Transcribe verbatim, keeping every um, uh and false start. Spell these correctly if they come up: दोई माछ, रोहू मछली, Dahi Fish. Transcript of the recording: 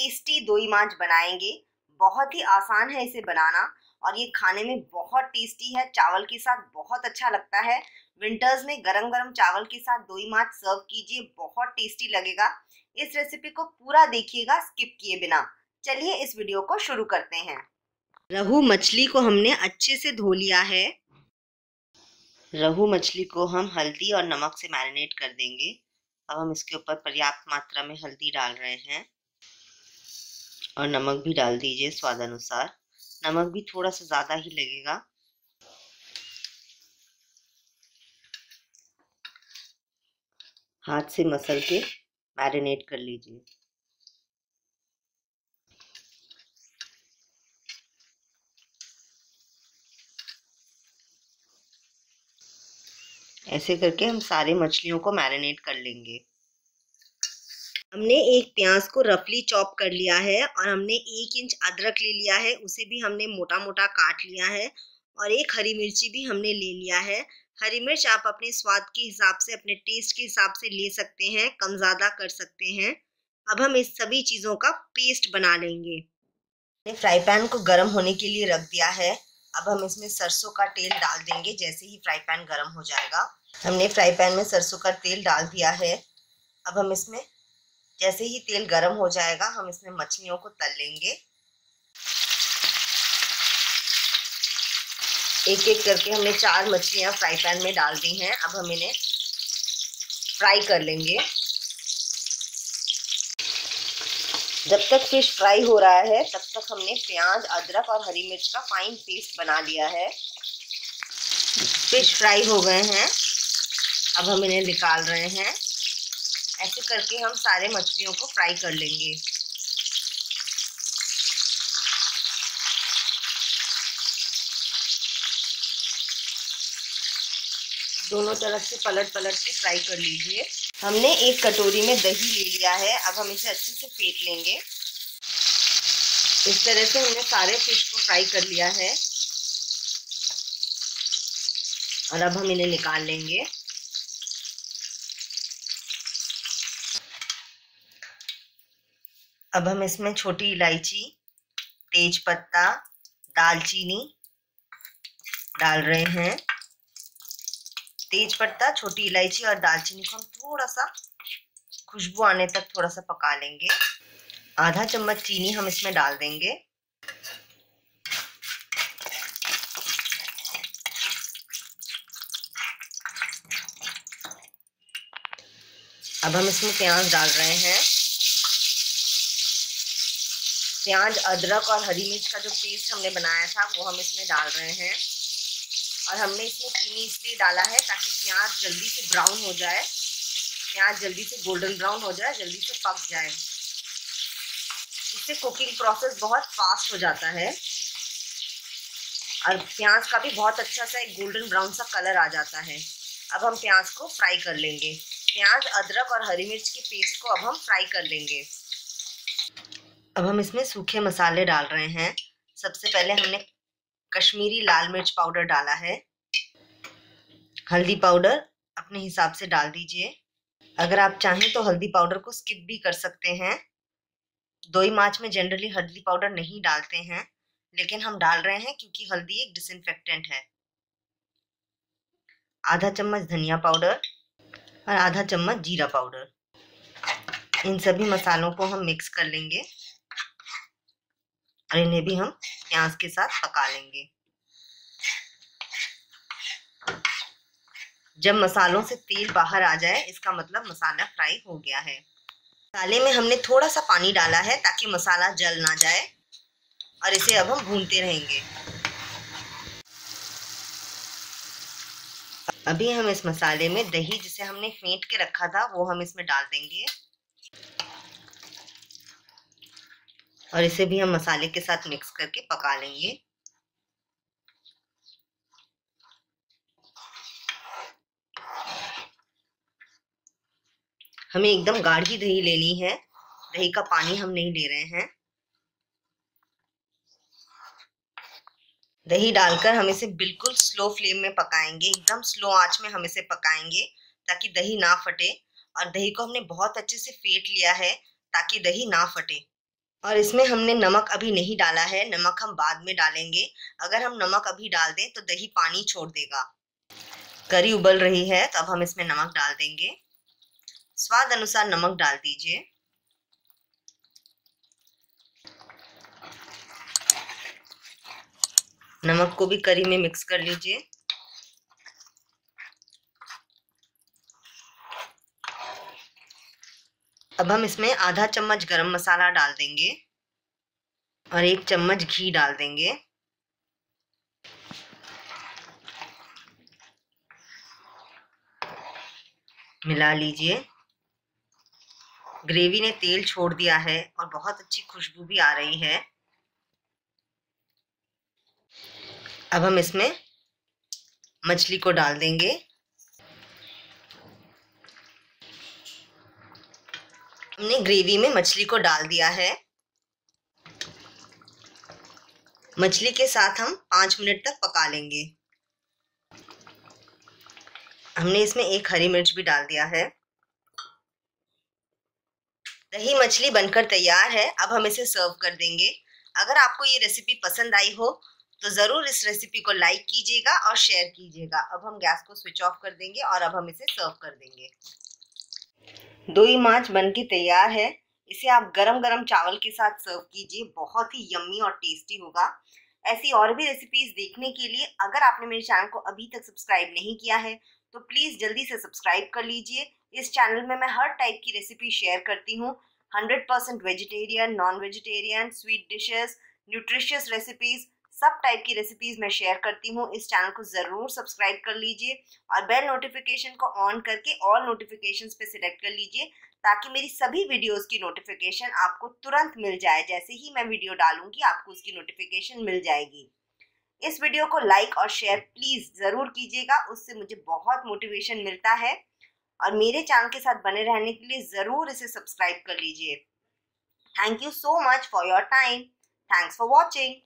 Tasty दोई माछ बनाएंगे। बहुत ही आसान है इसे बनाना और ये खाने में बहुत टेस्टी है, चावल के साथ बहुत अच्छा लगता है। विंटर्स में गरम गरम चावल के साथ दोई माछ सर्व कीजिए, बहुत टेस्टी लगेगा। इस रेसिपी को पूरा देखिएगा स्किप किए बिना। चलिए इस वीडियो को शुरू करते हैं। रोहू मछली को हमने अच्छे से धो लिया है। रोहू मछली को हम हल्दी और नमक से मैरिनेट कर देंगे। अब हम इसके ऊपर पर्याप्त मात्रा में हल्दी डाल रहे हैं और नमक भी डाल दीजिए स्वाद अनुसार। नमक भी थोड़ा सा ज़्यादा ही लगेगा। हाथ से मसल के मैरिनेट कर लीजिए। ऐसे करके हम सारे मछलियों को मैरिनेट कर लेंगे। हमने एक प्याज को रफली चॉप कर लिया है और हमने एक इंच अदरक ले लिया है, उसे भी हमने मोटा मोटा काट लिया है और एक हरी मिर्ची भी हमने ले लिया है। हरी मिर्च आप अपने स्वाद के हिसाब से, अपने टेस्ट के हिसाब से ले सकते हैं, कम ज़्यादा कर सकते हैं। अब हम इस सभी चीज़ों का पेस्ट बना लेंगे। हमने फ्राई पैन को गर्म होने के लिए रख दिया है। अब हम इसमें सरसों का तेल डाल देंगे जैसे ही फ्राई पैन गर्म हो जाएगा। हमने फ्राई पैन में सरसों का तेल डाल दिया है। अब हम इसमें जैसे ही तेल गर्म हो जाएगा हम इसमें मछलियों को तल लेंगे। एक एक करके हमने चार मछलियाँ फ्राई पैन में डाल दी हैं। अब हम इन्हें फ्राई कर लेंगे। जब तक फिश फ्राई हो रहा है तब तक हमने प्याज, अदरक और हरी मिर्च का फाइन पेस्ट बना लिया है। फिश फ्राई हो गए हैं। अब हम इन्हें निकाल रहे हैं। ऐसे करके हम सारे मछलियों को फ्राई कर लेंगे। दोनों तरफ से पलट पलट के फ्राई कर लीजिए। हमने एक कटोरी में दही ले लिया है। अब हम इसे अच्छे से फेंट लेंगे। इस तरह से हमने सारे फिश को फ्राई कर लिया है और अब हम इन्हें निकाल लेंगे। अब हम इसमें छोटी इलायची, तेज पत्ता, दालचीनी डाल रहे हैं। तेज पत्ता, छोटी इलायची और दालचीनी को हम थोड़ा सा खुशबू आने तक थोड़ा सा पका लेंगे। आधा चम्मच चीनी हम इसमें डाल देंगे। अब हम इसमें प्याज डाल रहे हैं। प्याज, अदरक और हरी मिर्च का जो पेस्ट हमने बनाया था वो हम इसमें डाल रहे हैं और हमने इसमें चीनी इसलिए डाला है ताकि प्याज जल्दी से ब्राउन हो जाए। प्याज जल्दी से गोल्डन ब्राउन हो जाए, जल्दी से पक जाए। इससे कुकिंग प्रोसेस बहुत फास्ट हो जाता है और प्याज का भी बहुत अच्छा सा एक गोल्डन ब्राउन सा कलर आ जाता है। अब हम प्याज को फ्राई कर लेंगे। प्याज, अदरक और हरी मिर्च के पेस्ट को अब हम फ्राई कर लेंगे। अब हम इसमें सूखे मसाले डाल रहे हैं। सबसे पहले हमने कश्मीरी लाल मिर्च पाउडर डाला है। हल्दी पाउडर अपने हिसाब से डाल दीजिए। अगर आप चाहें तो हल्दी पाउडर को स्किप भी कर सकते हैं। दोई माछ में जनरली हल्दी पाउडर नहीं डालते हैं, लेकिन हम डाल रहे हैं क्योंकि हल्दी एक डिसइंफेक्टेंट है। आधा चम्मच धनिया पाउडर और आधा चम्मच जीरा पाउडर। इन सभी मसालों को हम मिक्स कर लेंगे और इन्हें भी हम प्याज के साथ पका लेंगे। जब मसालों से तेल बाहर आ जाए इसका मतलब मसाला फ्राई हो गया है। मसाले में हमने थोड़ा सा पानी डाला है ताकि मसाला जल ना जाए और इसे अब हम भूनते रहेंगे। अभी हम इस मसाले में दही जिसे हमने फेंट के रखा था वो हम इसमें डाल देंगे और इसे भी हम मसाले के साथ मिक्स करके पका लेंगे। हमें एकदम गाढ़ी दही लेनी है, दही का पानी हम नहीं ले रहे हैं। दही डालकर हम इसे बिल्कुल स्लो फ्लेम में पकाएंगे। एकदम स्लो आंच में हम इसे पकाएंगे ताकि दही ना फटे। और दही को हमने बहुत अच्छे से फेंट लिया है ताकि दही ना फटे। और इसमें हमने नमक अभी नहीं डाला है, नमक हम बाद में डालेंगे। अगर हम नमक अभी डाल दें तो दही पानी छोड़ देगा। करी उबल रही है तो अब हम इसमें नमक डाल देंगे। स्वाद अनुसार नमक डाल दीजिए। नमक को भी करी में मिक्स कर लीजिए। अब हम इसमें आधा चम्मच गरम मसाला डाल देंगे और एक चम्मच घी डाल देंगे। मिला लीजिए। ग्रेवी ने तेल छोड़ दिया है और बहुत अच्छी खुशबू भी आ रही है। अब हम इसमें मछली को डाल देंगे। हमने ग्रेवी में मछली को डाल दिया है। मछली के साथ हम पाँच मिनट तक पका लेंगे। हमने इसमें एक हरी मिर्च भी डाल दिया है। दही मछली बनकर तैयार है। अब हम इसे सर्व कर देंगे। अगर आपको ये रेसिपी पसंद आई हो तो ज़रूर इस रेसिपी को लाइक कीजिएगा और शेयर कीजिएगा। अब हम गैस को स्विच ऑफ कर देंगे और अब हम इसे सर्व कर देंगे। दोई माछ बनके तैयार है। इसे आप गरम गरम चावल के साथ सर्व कीजिए। बहुत ही यम्मी और टेस्टी होगा। ऐसी और भी रेसिपीज़ देखने के लिए अगर आपने मेरे चैनल को अभी तक सब्सक्राइब नहीं किया है तो प्लीज़ जल्दी से सब्सक्राइब कर लीजिए। इस चैनल में मैं हर टाइप की रेसिपी शेयर करती हूँ। Hundred percent vegetarian, non vegetarian, sweet dishes, nutritious recipes, सब टाइप की रेसिपीज़ मैं शेयर करती हूँ। इस चैनल को ज़रूर सब्सक्राइब कर लीजिए और बेल नोटिफिकेशन को ऑन करके ऑल नोटिफिकेशंस पे सिलेक्ट कर लीजिए ताकि मेरी सभी वीडियोस की नोटिफिकेशन आपको तुरंत मिल जाए। जैसे ही मैं वीडियो डालूँगी आपको उसकी नोटिफिकेशन मिल जाएगी। इस वीडियो को लाइक और शेयर प्लीज़ ज़रूर कीजिएगा। उससे मुझे बहुत मोटिवेशन मिलता है। और मेरे चैनल के साथ बने रहने के लिए ज़रूर इसे सब्सक्राइब कर लीजिए। Thank you so much for your time. Thanks for watching.